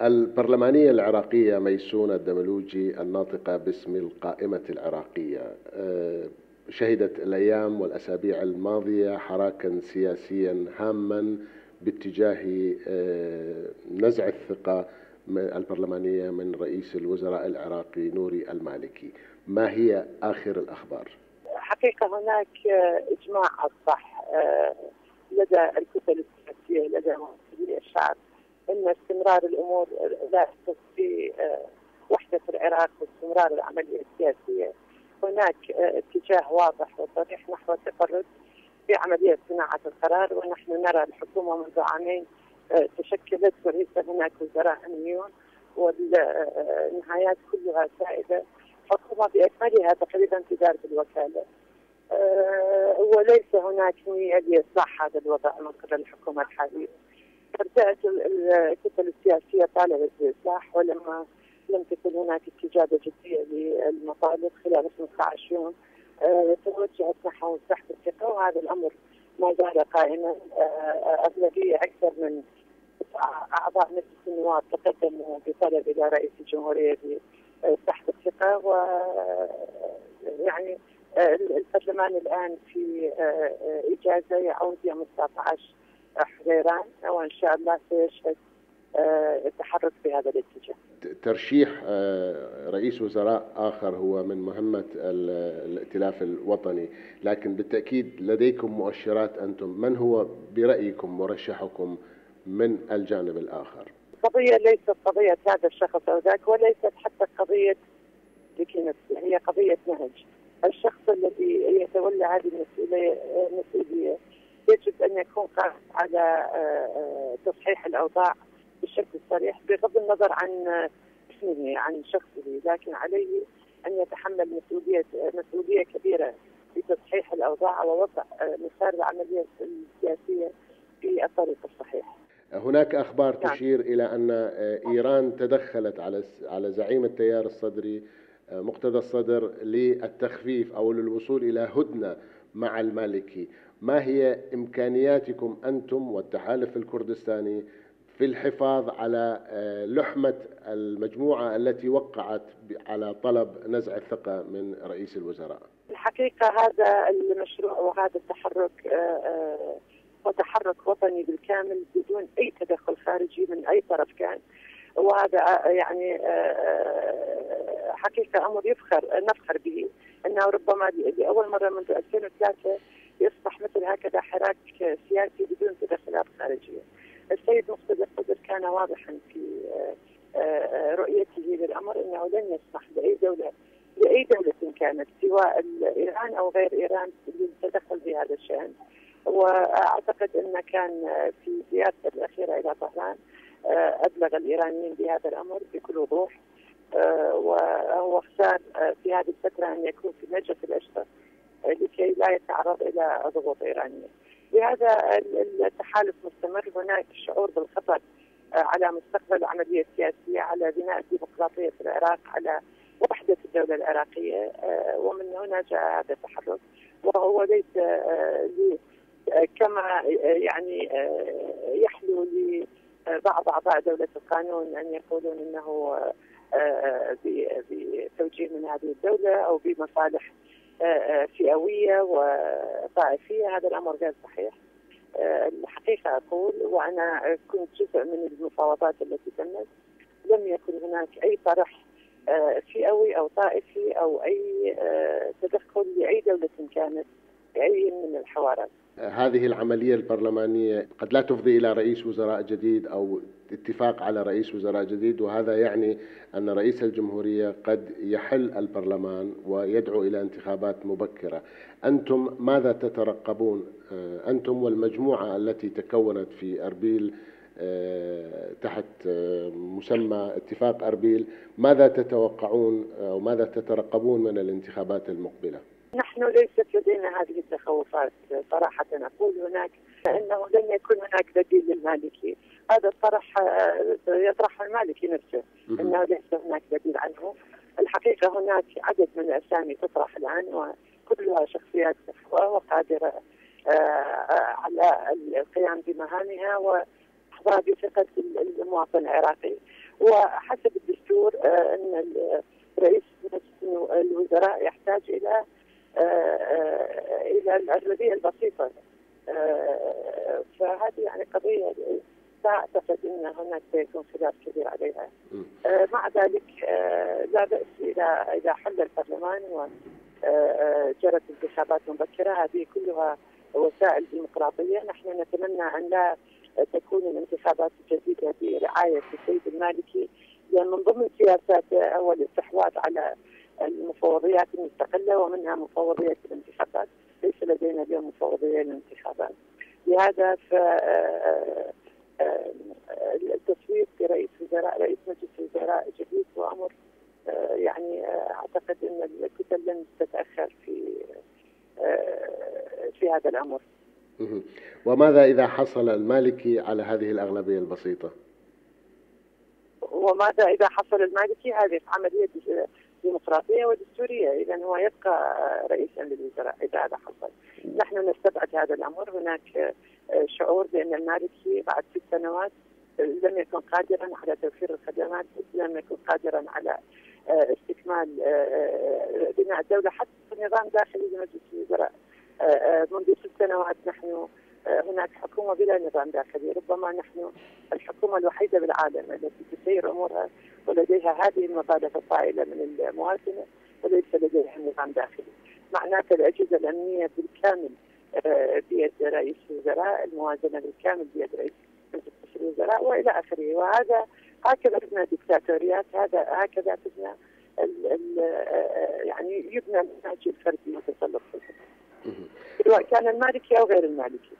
البرلمانية العراقية ميسون الدملوجي الناطقة باسم القائمة العراقية شهدت الأيام والأسابيع الماضية حراكا سياسيا هاما باتجاه نزع الثقة البرلمانية من رئيس الوزراء العراقي نوري المالكي. ما هي آخر الأخبار؟ حقيقة هناك إجماع أصبح لدى الكتل السياسية لدى ممثلي الشعب أن استمرار الأمور لا تخص في وحدة العراق واستمرار العملية السياسية. هناك اتجاه واضح وصريح نحو التفرد في عملية صناعة القرار، ونحن نرى الحكومة منذ عامين تشكلت وليس هناك وزراء أمنيون والنهايات كلها سائدة، حكومة بأكملها تقريبا تدار بالوكالة، وليس هناك نية لإصلاح هذا الوضع من قبل الحكومة الحالية. بدأت الكتل السياسية طالبت بإصلاح، ولما لم تكن هناك استجابة جدية للمطالب خلال 15 يوم توجهت نحو سحب الثقة، وهذا الأمر ما زال قائما. أغلبية أكثر من أعضاء مجلس النواب تقدموا بطلب إلى رئيس الجمهورية بسحب الثقة، ويعني البرلمان الآن في إجازة يعود يوم 19 حزيران، وإن شاء الله سيشهد التحرك في هذا الاتجاه. ترشيح رئيس وزراء آخر هو من مهمة الائتلاف الوطني، لكن بالتأكيد لديكم مؤشرات أنتم، من هو برأيكم مرشحكم من الجانب الآخر؟ القضية ليست قضية هذا الشخص أو ذاك، وليست حتى قضية لكي هي قضية نهج. الشخص الذي يتولى هذه المسؤولية يجب أن يكون قائم على تصحيح الأوضاع بشكل صريح، بغض النظر عن اسمه عن شخصه، لكن عليه أن يتحمل مسؤولية كبيرة في تصحيح الأوضاع ووضع مسار العملية السياسية في الطريق الصحيح. هناك أخبار تشير إلى أن إيران تدخلت على زعيم التيار الصدري مقتدى الصدر للتخفيف أو للوصول إلى هدنة مع المالكي. ما هي إمكانياتكم أنتم والتحالف الكردستاني في الحفاظ على لحمة المجموعة التي وقعت على طلب نزع الثقة من رئيس الوزراء؟ الحقيقة هذا المشروع وهذا التحرك هو تحرك وطني بالكامل بدون أي تدخل خارجي من أي طرف كان، وهذا يعني حقيقة أمر نفخر به، أنه ربما لأول مرة منذ 2003 يصبح مثل هكذا حراك سياسي بدون تدخلات خارجية. السيد مقتدى الصدر كان واضحا في رؤيته للأمر أنه لن يسمح لأي دولة كانت سواء إيران أو غير إيران للتدخل في هذا الشأن، وأعتقد أن كان في زيارته الأخيرة إلى طهران أبلغ الإيرانيين بهذا الأمر بكل وضوح، وهو اختار في هذه الفترة أن يكون في النجف الأشرف لكي لا يتعرض إلى ضغوط إيرانية. لهذا التحالف مستمر، هناك شعور بالخطر على مستقبل العملية السياسية، على بناء ديمقراطية العراق، على وحدة الدولة العراقية، ومن هنا جاء هذا التحرك، وهو ليس كما يعني يحلو لبعض أعضاء دولة القانون أن يقولون أنه بتوجيه من هذه الدولة أو بمصالح فئوية وطائفية. هذا الأمر غير صحيح. الحقيقة أقول، وأنا كنت جزء من المفاوضات التي تمت، لم يكن هناك أي طرح فئوي أو طائفي أو أي تدخل لأي دولة كانت بأي من الحوارات. هذه العملية البرلمانية قد لا تفضي إلى رئيس وزراء جديد أو اتفاق على رئيس وزراء جديد، وهذا يعني أن رئيس الجمهورية قد يحل البرلمان ويدعو إلى انتخابات مبكرة. أنتم ماذا تترقبون، أنتم والمجموعة التي تكونت في أربيل تحت مسمى اتفاق أربيل، ماذا تتوقعون أو ماذا تترقبون من الانتخابات المقبلة؟ نحن ليست لدينا هذه التخوفات صراحة. أقول هناك أنه لن يكون هناك بديل للمالكي. هذا الطرح يطرحه المالكي نفسه أنه ليس هناك بديل عنه. الحقيقة هناك عدد من الأسامي تطرح الآن، وكلها شخصيات مفهومة وقادرة على القيام بمهامها وإحظاء بثقة المواطن العراقي. وحسب الدستور ان رئيس مجلس الوزراء يحتاج الى الاغلبيه البسيطه، فهذه يعني قضيه اعتقد ان هناك سيكون خلاف كبير عليها. مع ذلك لا باس اذا حل البرلمان وجرت انتخابات مبكره، هذه كلها وسائل ديمقراطيه. نحن نتمنى ان لا تكون الانتخابات الجديده برعايه السيد المالكي، لان من ضمن سياساته هو الاستحواذ على المفوضيات المستقله ومنها مفوضيه الانتخابات، ليس لدينا اليوم مفوضيه للانتخابات. لهذا ف التصويت برئيس وزراء رئيس مجلس الوزراء جديد وامر يعني اعتقد ان الكتل لن تتاخر في هذا الامر. وماذا اذا حصل المالكي على هذه الاغلبيه البسيطه؟ وماذا اذا حصل المالكي؟ هذه عمليه ديمقراطيه ودستوريه، اذا هو يبقى رئيسا للوزراء اذا هذا حصل. نحن نستبعد هذا الامر، هناك شعور بان المالكي بعد 6 سنوات لم يكن قادرا على توفير الخدمات، لم يكن قادرا على استكمال بناء الدوله، حتى النظام داخلي لمجلس الوزراء. منذ 6 سنوات نحن هناك حكومه بلا نظام داخلي، ربما نحن الحكومه الوحيده بالعالم التي تسير امورها ولديها هذه المطالب الطائله من المواطنه وليس لديها نظام داخلي. معناته الاجهزه الامنيه بالكامل بيد رئيس الوزراء، الموازنه بالكامل بيد رئيس مجلس الوزراء والى اخره. وهذا هكذا تبنى الدكتاتوريات، هكذا تبنى يعني يبنى المنهج الفردي والتسلط في الحكم، سواء كان المالكي او غير المالكي.